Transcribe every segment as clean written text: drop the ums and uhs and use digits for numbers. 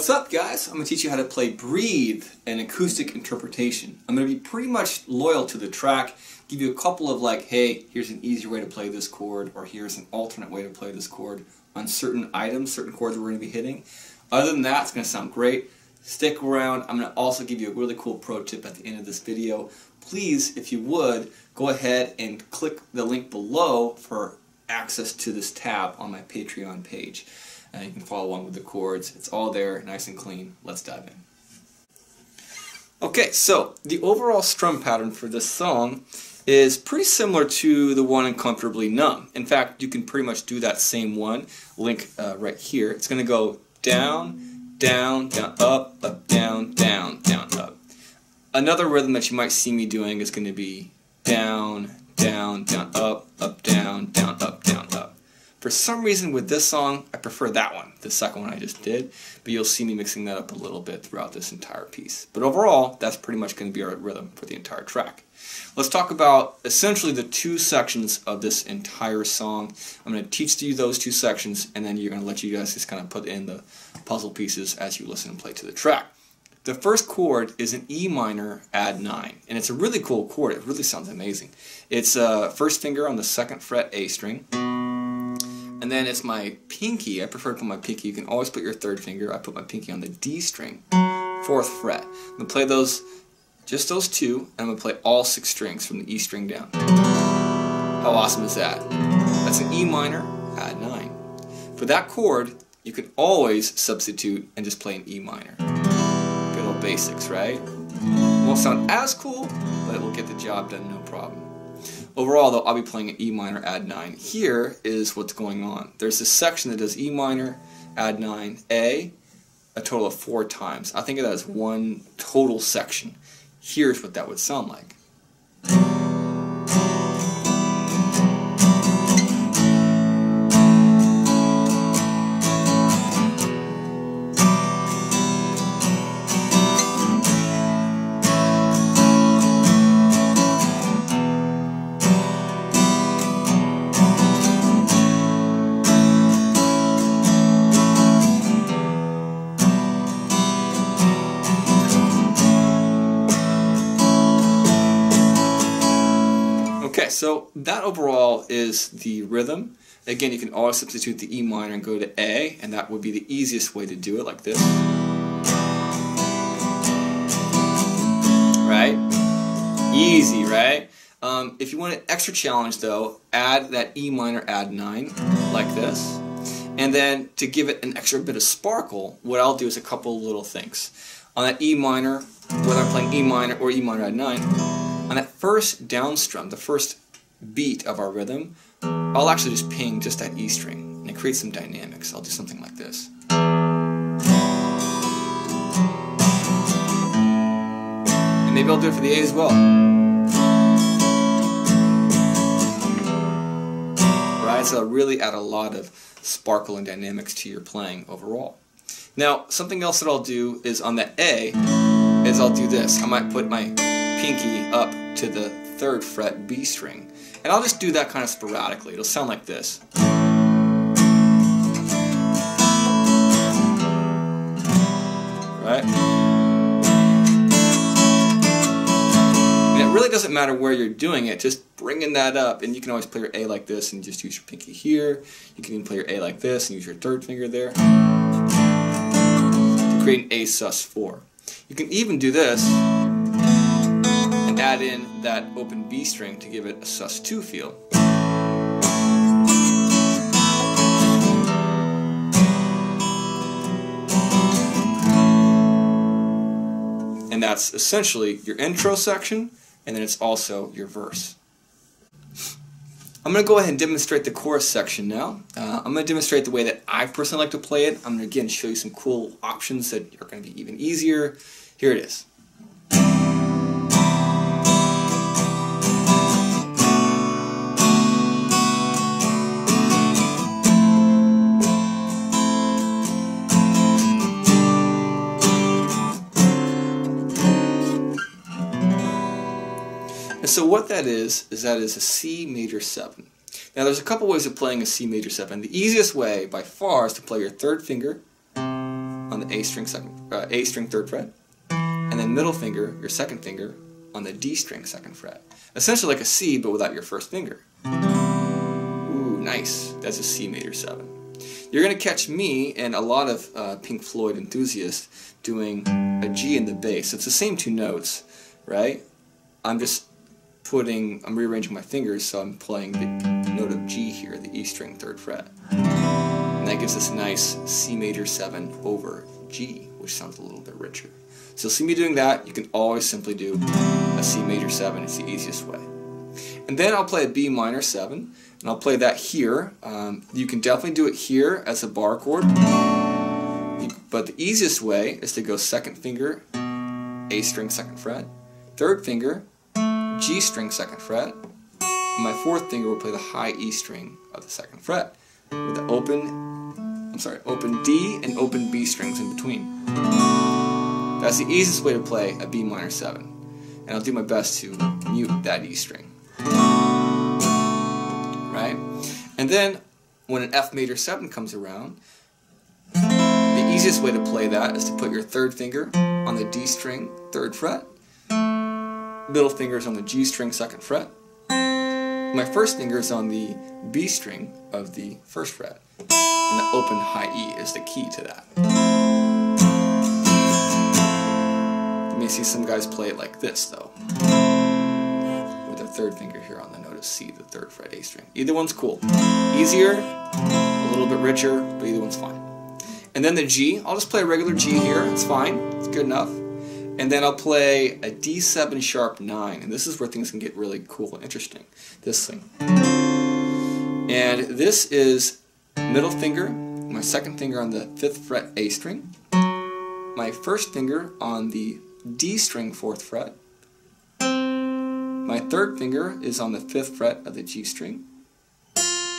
What's up, guys? I'm going to teach you how to play Breathe, an acoustic interpretation. I'm going to be pretty much loyal to the track, give you a couple of like, hey, here's an easier way to play this chord, or here's an alternate way to play this chord on certain items, certain chords we're going to be hitting. Other than that, it's going to sound great. Stick around. I'm going to also give you a really cool pro tip at the end of this video. Please, if you would, go ahead and click the link below for access to this tab on my Patreon page. And you can follow along with the chords. It's all there, nice and clean. Let's dive in. Okay, so the overall strum pattern for this song is pretty similar to the one in Comfortably Numb. In fact, you can pretty much do that same one. Link right here. It's going to go down, down, down, up, down, down, down, up. Another rhythm that you might see me doing is going to be down, down, down, up, down, down, up, down, up. For some reason with this song, I prefer that one, the second one I just did, but you'll see me mixing that up a little bit throughout this entire piece. But overall, that's pretty much going to be our rhythm for the entire track. Let's talk about essentially the two sections of this entire song. I'm going to teach you those two sections, and then you're going to let you guys just kind of put in the puzzle pieces as you listen and play to the track. The first chord is an E minor add 9, and it's a really cool chord. It really sounds amazing. It's first finger on the 2nd fret A string. And then it's my pinky. I prefer to put my pinky. You can always put your 3rd finger. I put my pinky on the D string, 4th fret. I'm going to play those, just those two, and I'm going to play all 6 strings from the E string down. How awesome is that? That's an E minor, add 9. For that chord, you can always substitute and just play an E minor. Good old basics, right? It won't sound as cool, but it will get the job done, no problem. Overall, though, I'll be playing an E minor add 9. Here is what's going on. There's this section that does E minor, add 9, A, a total of 4 times. I think of that as one total section. Here's what that would sound like. So that overall is the rhythm. Again, you can always substitute the E minor and go to A, and that would be the easiest way to do it, like this. Right? Easy, right? If you want an extra challenge, though, add that E minor add 9, like this. And then to give it an extra bit of sparkle, what I'll do is a couple little things. On that E minor, whether I'm playing E minor or E minor add 9, on that first down strum, the first beat of our rhythm, I'll actually just ping just that E string, and it creates some dynamics. I'll do something like this. And maybe I'll do it for the A as well. Right? So I'll really add a lot of sparkle and dynamics to your playing overall. Now, something else that I'll do is on that A, is I'll do this. I might put my pinky up to the 3rd fret B string. And I'll just do that kind of sporadically. It'll sound like this. Right? And it really doesn't matter where you're doing it, just bringing that up. And you can always play your A like this and just use your pinky here. You can even play your A like this and use your 3rd finger there to create an A sus4. You can even do this and add in that open B string to give it a sus2 feel. And that's essentially your intro section, and then it's also your verse. I'm going to go ahead and demonstrate the chorus section now. I'm going to demonstrate the way that I personally like to play it. I'm going to again show you some cool options that are going to be even easier. Here it is. So what that is a C major 7. Now there's a couple ways of playing a C major 7. The easiest way by far is to play your 3rd finger on on the A string 3rd fret, and then middle finger, your second finger, on the D string 2nd fret. Essentially like a C, but without your first finger. Ooh, nice. That's a C major 7. You're going to catch me and a lot of Pink Floyd enthusiasts doing a G in the bass. It's the same two notes, right? I'm rearranging my fingers, so I'm playing the note of G here, the E string 3rd fret. And that gives us a nice C major 7 over G, which sounds a little bit richer. So you'll see me doing that. You can always simply do a C major 7. It's the easiest way. And then I'll play a B minor 7, and I'll play that here. You can definitely do it here as a bar chord, but the easiest way is to go second finger, A string 2nd fret, third finger, G string 2nd fret, and my fourth finger will play the high E string of the 2nd fret with the open D and open B strings in between. That's the easiest way to play a B minor 7, and I'll do my best to mute that E string. Right? And then when an F major 7 comes around, the easiest way to play that is to put your third finger on the D string 3rd fret, middle finger is on the G string 2nd fret, my first finger is on the B string of the 1st fret, and the open high E is the key to that. You may see some guys play it like this though, with a third finger here on the note of C, the 3rd fret A string. Either one's cool. Easier, a little bit richer, but either one's fine. And then the G, I'll just play a regular G here, it's fine, it's good enough. And then I'll play a D7 sharp 9, and this is where things can get really cool and interesting, this thing. And this is middle finger, my second finger on the 5th fret A string, my first finger on the D string 4th fret, my third finger is on the 5th fret of the G string,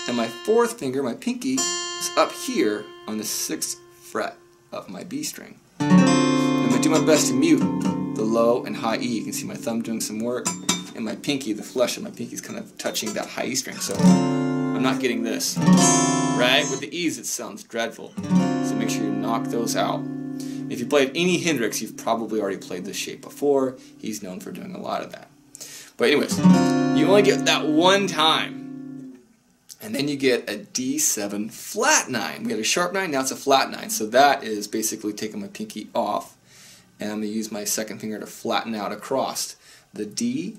and my fourth finger, my pinky, is up here on the 6th fret of my B string. Do my best to mute the low and high E. You can see my thumb doing some work, and my pinky, the flesh of my pinky, is kind of touching that high E string, so I'm not getting this. Right? With the E's it sounds dreadful, so make sure you knock those out. If you played any Hendrix, you've probably already played this shape before. He's known for doing a lot of that. But anyways, you only get that one time, and then you get a D7 flat 9. We had a sharp 9, now it's a flat 9, so that is basically taking my pinky off. And I'm going to use my second finger to flatten out across the D,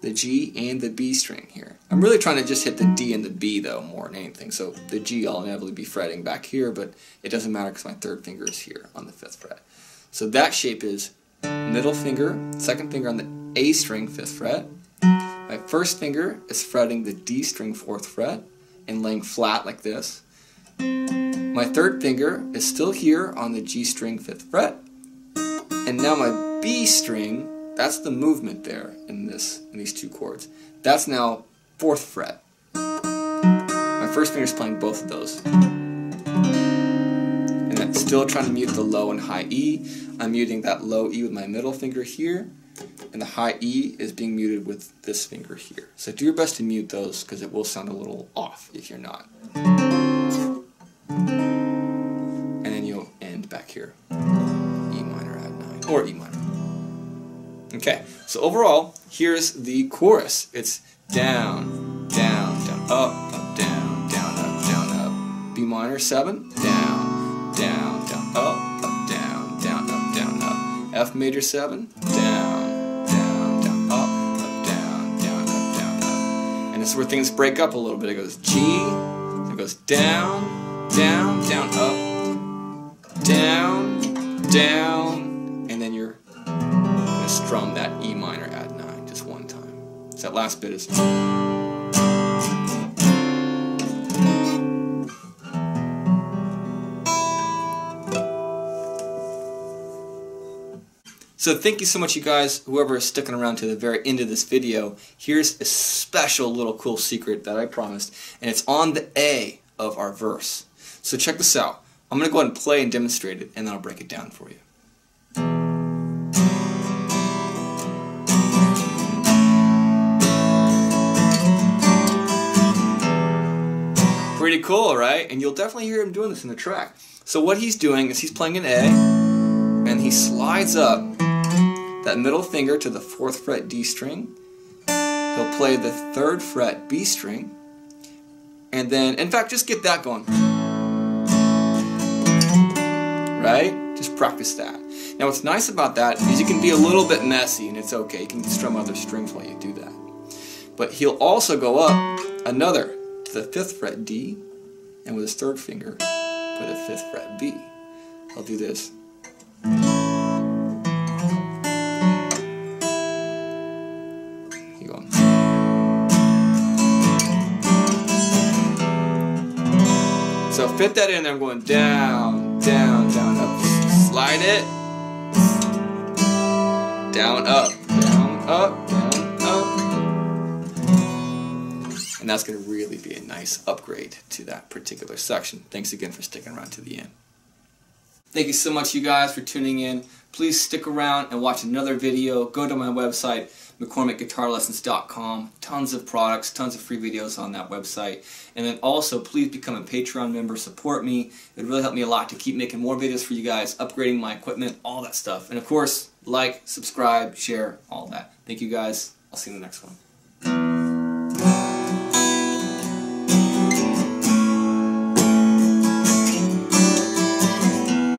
the G, and the B string here. I'm really trying to just hit the D and the B, though, more than anything. So the G I'll inevitably be fretting back here, but it doesn't matter because my third finger is here on the 5th fret. So that shape is middle finger, second finger on the A string 5th fret. My first finger is fretting the D string 4th fret and laying flat like this. My third finger is still here on the G string 5th fret. And now my B string, that's the movement there in these two chords. That's now 4th fret. My first finger's playing both of those. And I'm still trying to mute the low and high E. I'm muting that low E with my middle finger here, and the high E is being muted with this finger here. So do your best to mute those, because it will sound a little off if you're not. And then you'll end back here. Or E minor. Okay, so overall, here's the chorus. It's down, down, down, up, up, down, up. B minor 7, down, down, down, up, down, down, up, down, up. F major 7, down, down, down, up, down, up, down, up. And this is where things break up a little bit. It goes G, it goes down, down, down, up, down, down. Strum that E minor add 9 just one time. So that last bit is. So thank you so much, you guys, whoever is sticking around to the very end of this video. Here's a special little cool secret that I promised, and it's on the A of our verse. So check this out. I'm going to go ahead and play and demonstrate it, and then I'll break it down for you. pretty cool, right? And you'll definitely hear him doing this in the track. So what he's doing is he's playing an A, and he slides up that middle finger to the 4th fret D string. He'll play the 3rd fret B string, and then, in fact, just get that going. Right? Just practice that. Now what's nice about that is you can be a little bit messy, and it's okay. You can strum other strings while you do that. But he'll also go up another to the 5th fret D, and with his 3rd finger, put a 5th fret B. He'll do this. So fit that in there, I'm going down, down, down, up, slide it, down, up, down, up, down, up. And that's going to really be a nice upgrade to that particular section. Thanks again for sticking around to the end. Thank you so much, you guys, for tuning in. Please stick around and watch another video. Go to my website, mccormickguitarlessons.com. Tons of products, tons of free videos on that website. And then also, please become a Patreon member. Support me. It would really help me a lot to keep making more videos for you guys, upgrading my equipment, all that stuff. And of course, like, subscribe, share, all that. Thank you, guys. I'll see you in the next one.